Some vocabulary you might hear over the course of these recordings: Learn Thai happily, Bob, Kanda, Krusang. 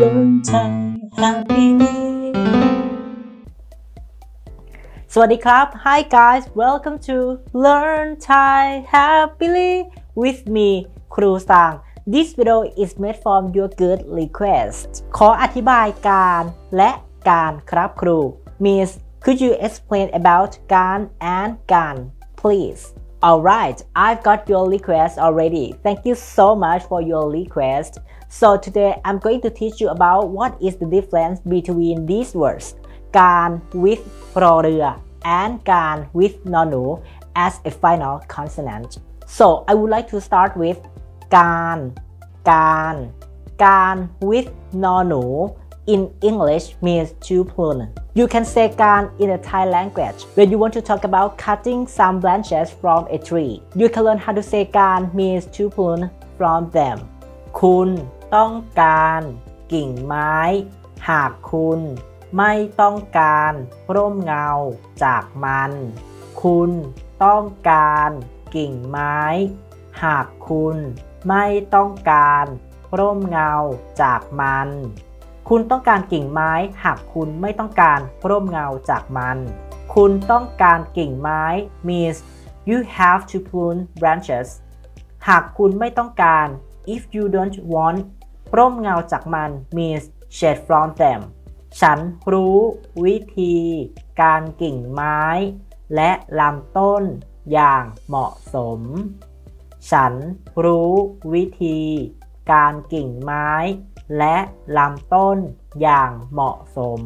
Learn Thai happily. สวัสดีครับ Hi guys, welcome to Learn Thai happily with me, Krusang. This video is made from your good request. ขออธิบายการและการครับครู Miss, could you explain about การ and การ please?Alright, I've got your request already. Thank you so much for your request. So today I'm going to teach you about what is the difference between these words, การ with รอเรือ and การ with นอหนู as a final consonant. So I would like to start with การ การ การ with นอหนู in English means to prune.You can say การ in the Thai language when you want to talk about cutting some branches from a tree. You can learn how to say การ means to prune from them. คุณต้องการกิ่งไม้หากคุณไม่ต้องการร่มเงาจากมันคุณต้องการกิ่งไม้หากคุณไม่ต้องการร่มเงาจากมันคุณต้องการกิ่งไม้หากคุณไม่ต้องการร่มเงาจากมันคุณต้องการกิ่งไม้ means you have to prune branches หากคุณไม่ต้องการ if you don't want ร่มเงาจากมัน means shade from them ฉันรู้วิธีการกิ่งไม้และลำต้นอย่างเหมาะสมฉันรู้วิธีการกิ่งไม้และลำต้นอย่างเหมาะสม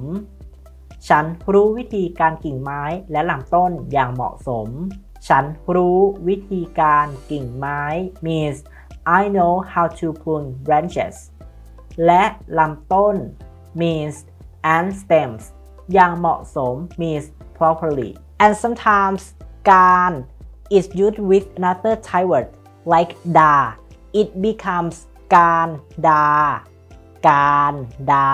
ฉันรู้วิธีการกิ่งไม้และลำต้นอย่างเหมาะสมฉันรู้วิธีการกิ่งไม้ means I know how to prune branches และลำต้น means and stems อย่างเหมาะสม means properly and sometimes การ is used with another Thai word like ดา it becomes การดาKanda.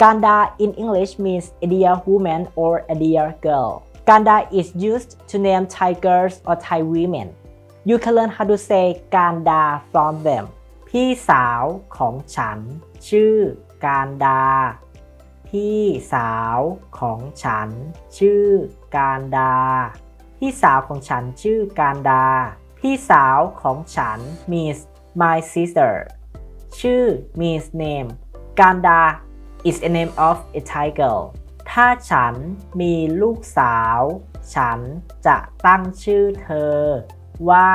Kanda in English means a dear woman or a dear girl. Kanda is used to name Thai girls or Thai women. You can learn how to say Kanda from them. พี่สาวของฉันชื่อ Kanda. พี่สาวของฉันชื่อ Kanda. พี่สาวของฉันชื่อ Kanda. พี่สาวของฉัน means my sister.ชื่อ means name การดา is a name of a Thai girl ถ้าฉันมีลูกสาวฉันจะตั้งชื่อเธอว่า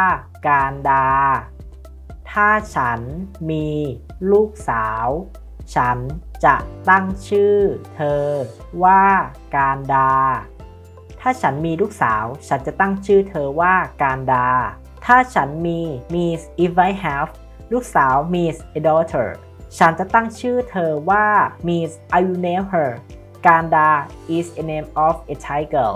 การดาถ้าฉันมีลูกสาวฉันจะตั้งชื่อเธอว่าการดาถ้าฉันมีลูกสาวฉันจะตั้งชื่อเธอว่าการดาถ้าฉันมี means if I haveลูกสาว Miss a daughter ฉันจะตั้งชื่อเธอว่า Miss I will name her Kanda is a name of a Thai girl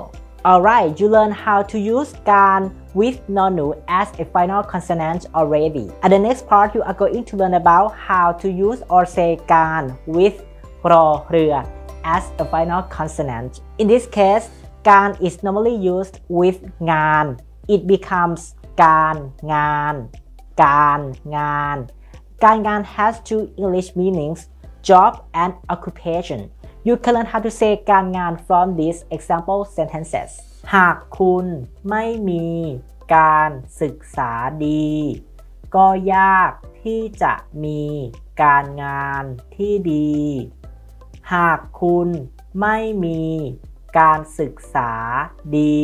Alright you learn how to use การ with นอหนู as a final consonant already at the next part you are going to learn about how to use or say การ with รอเรือ as a final consonant in this case การ is normally used with งาน it becomes การงานการงานการงาน has two English meanings job and occupation you can learn how to say การงาน from these example sentences หากคุณไม่มีการศึกษาดีก็ยากที่จะมีการงานที่ดีหากคุณไม่มีการศึกษาดี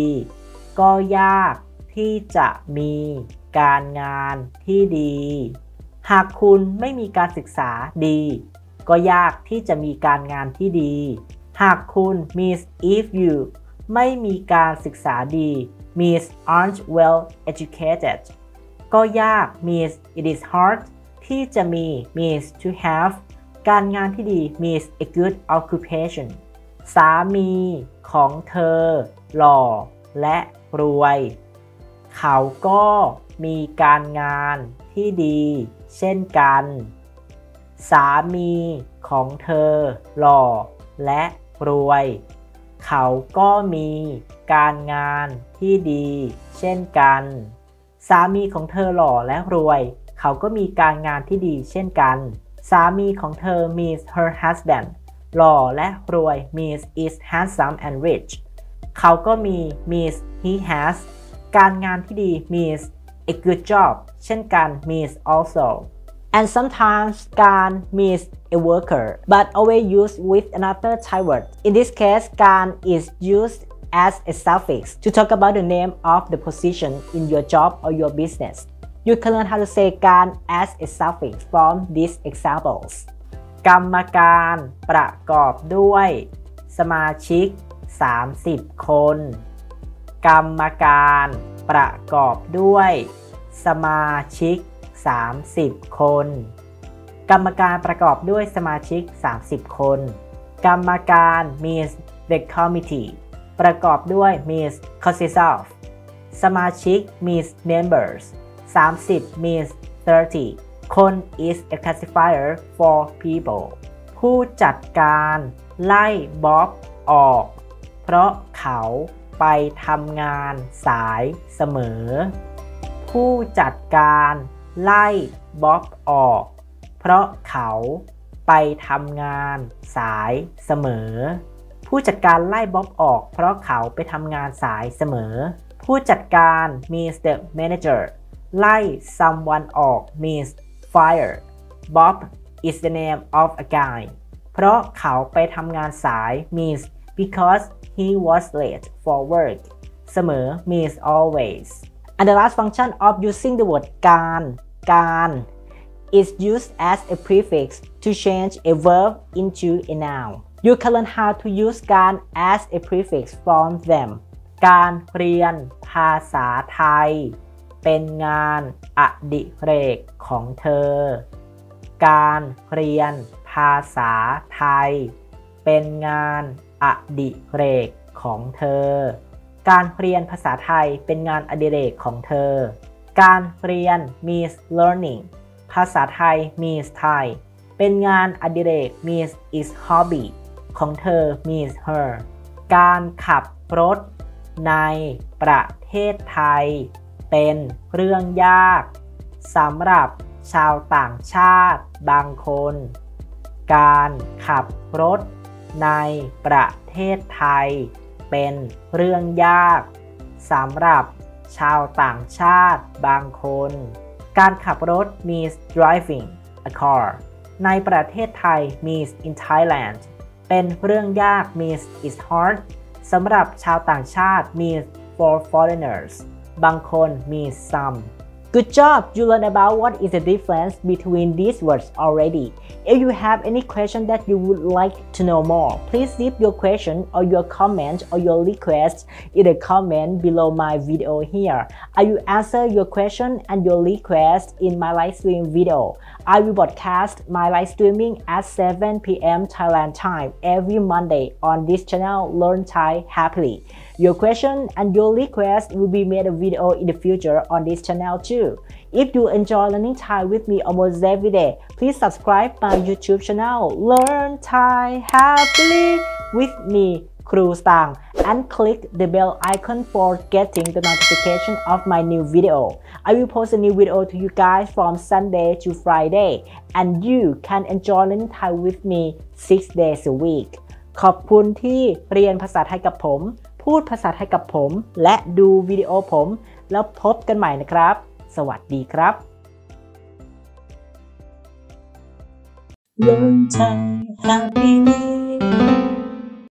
ก็ยากที่จะมีการงานที่ดีหากคุณไม่มีการศึกษาดีก็ยากที่จะมีการงานที่ดีหากคุณ means if you ไม่มีการศึกษาดี means aren't well educated ก็ยาก means it is hard ที่จะมี means to have การงานที่ดี means a good occupation สามีของเธอหล่อและรวยเขาก็มีการงานที่ดีเช่นกันสามีของเธอหล่อและรวยเขาก็มีการงานที่ดีเช่นกันสามีของเธอหล่อและรวยเขาก็มีการงานที่ดีเช่นกัน สามีของเธอ means her husband หล่อและรวย means is handsome and rich เขาก็มี means he has การงานที่ดี means a good job เช่นกัน means also and sometimes การ means a worker but always used with another Thai word in this case การ is used as a suffix to talk about the name of the position in your job or your business You can learn how to say การ as a suffix from these examples กรรมการประกอบด้วยสมาชิก30คนกรรมการประกอบด้วยสมาชิก30คนกรรมการประกอบด้วยสมาชิก30คนกรรมการ means the committee ประกอบด้วย means consists of สมาชิก means members 30 means 30 คน is a classifier for people ผู้จัดการไล่บ๊อบออกเพราะเขาไปทำงานสายเสมอผู้จัดการไล่บ๊อบออกเพราะเขาไปทำงานสายเสมอผู้จัดการไล่บ๊อบออกเพราะเขาไปทำงานสายเสมอผู้จัดการ means the managerไล่ someone ออก means fire Bob is the name of a guy เพราะเขาไปทำงานสาย means because he was late for work เสมอ means always and the last function of using the word การis used as a prefix to change a verb into a noun you can learn how to use การ as a prefix from them การเรียนภาษาไทยเป็นงานอดิเรกของเธอการเรียนภาษาไทยเป็นงานอดิเรกของเธอการเรียนภาษาไทยเป็นงานอดิเรกของเธอการเรียน means learning ภาษาไทย means Thai เป็นงานอดิเรก means is hobby ของเธอ means her การขับรถในประเทศไทยเป็นเรื่องยากสำหรับชาวต่างชาติบางคนการขับรถในประเทศไทยเป็นเรื่องยากสำหรับชาวต่างชาติบางคนการขับรถ means driving a car ในประเทศไทย means in Thailand เป็นเรื่องยาก means is hard สำหรับชาวต่างชาติ means for foreignersบางคน means some Good job you learn about what is the difference between these words already If you have any question that you would like to know more please leave your question or your comment or your request in the comment below my video here I will answer your question and your request in my live stream video I will broadcast my live streaming at 7 PM Thailand time every Monday on this channel Learn Thai happily Your question and your request will be made a video in the future on this channel too If you enjoy learning Thai with me almost every day, please subscribe my YouTube channel Learn Thai happily with me, Krusang, and click the bell icon for getting the notification of my new video. I will post a new video to you guys from Sunday to Friday, and you can enjoy learning Thai with me 6 days a week. ขอบคุณที่เรียนภาษาไทยกับผม พูดภาษาไทยกับผม และดูวิดีโอผม แล้วพบกันใหม่นะครับสวัสดีครับ Learn Thai happily